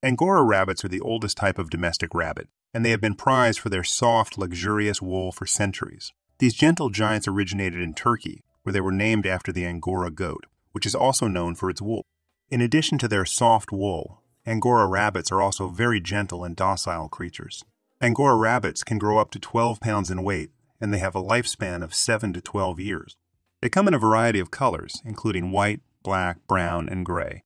Angora rabbits are the oldest type of domestic rabbit, and they have been prized for their soft, luxurious wool for centuries. These gentle giants originated in Turkey, where they were named after the Angora goat, which is also known for its wool. In addition to their soft wool, Angora rabbits are also very gentle and docile creatures. Angora rabbits can grow up to 12 pounds in weight, and they have a lifespan of 7 to 12 years. They come in a variety of colors, including white, black, brown, and gray.